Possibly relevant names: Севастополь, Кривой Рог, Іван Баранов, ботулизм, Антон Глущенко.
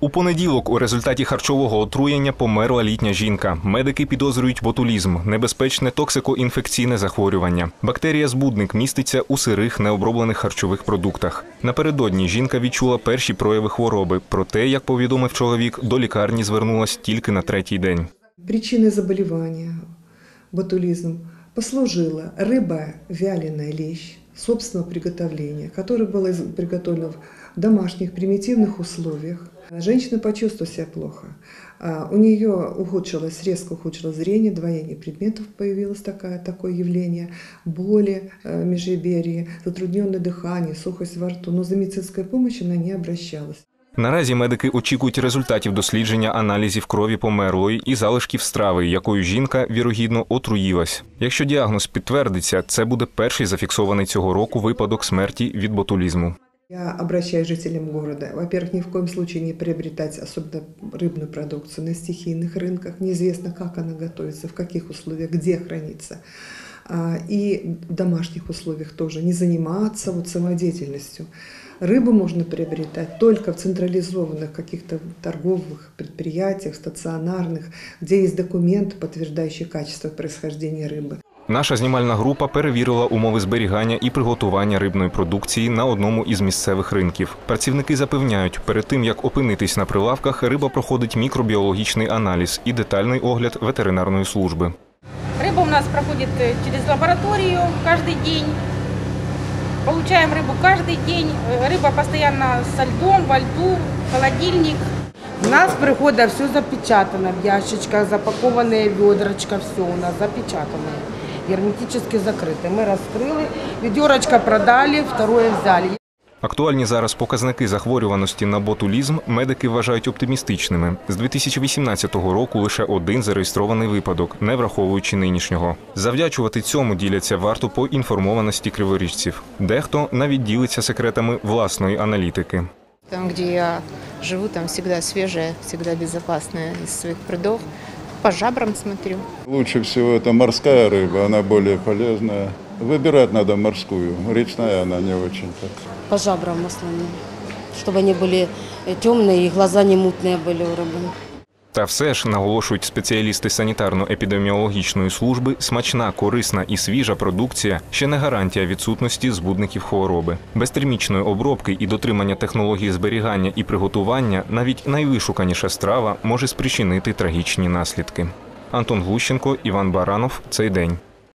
У понеділок у результаті харчового отруєння померла літня жінка. Медики підозрюють ботулізм – небезпечне токсикоінфекційне захворювання. Бактерія-збудник міститься у сирих, необроблених харчових продуктах. Напередодні жінка відчула перші прояви хвороби. Проте, як повідомив чоловік, до лікарні звернулась тільки на третій день. Причиною захворювання ботулізм послужила риба вяленая лещ собственного приготовления, которая была приготовлена в домашних примитивных условиях. Женщина почувствовала себя плохо. У нее резко ухудшилось зрение, двоение предметов, появилось такое явление, боли межреберья, затрудненное дыхание, сухость во рту, но за медицинской помощью она не обращалась. Наразі медики очікують результатів дослідження аналізів крові померлої і залишків страви, якою жінка, вірогідно, отруїлась. Якщо діагноз підтвердиться, це буде перший зафіксований цього року випадок смерті від ботулізму. Я обращаюсь к жителям города. Во-первых, ни в коем случае не приобретать, особенно рыбную продукцию, на стихийных рынках. Неизвестно, как она готовится, в каких условиях, где хранится. И в домашних условиях тоже не заниматься самодеятельностью. Рыбу можно приобретать только в централизованных каких-то торговых предприятиях, стационарных, где есть документы, подтверждающие качество происхождения рыбы. Наша знімальна група перевірила умови зберігання і приготування рибної продукції на одному із місцевих ринків. Працівники запевняють, перед тим, як опинитись на прилавках, риба проходить мікробіологічний аналіз і детальний огляд ветеринарної служби. Риба у нас проходить через лабораторію кожен день. Получаємо рибу кожен день. Риба постійно з льдом, во льду, холодильник. У нас приходить все запечатано в ящичках, запаковане відерочка, все у нас запечатано. Герметично закрите. Ми розкрили, відерочка продали, второе взяли. Актуальні зараз показники захворюваності на ботулізм медики вважають оптимістичними. З 2018 року лише один зареєстрований випадок, не враховуючи нинішнього. Завдячувати цьому діляться варто по інформованості криворіжців. Дехто навіть ділиться секретами власної аналітики. Там, де я живу, там завжди свіже, завжди безпечно із своїх прудов. По жабрам смотрю. Лучше всего это морская рыба, она более полезная. Выбирать надо морскую, речная она не очень так. По жабрам в основном, чтобы они были темные и глаза не мутные были у рыбы. Та все ж, наголошують спеціалісти санітарно-епідеміологічної служби, смачна, корисна і свіжа продукція – ще не гарантія відсутності збудників хвороби. Без термічної обробки і дотримання технології зберігання і приготування навіть найвишуканіша страва може спричинити трагічні наслідки. Антон Глущенко, Іван Баранов. Цей день.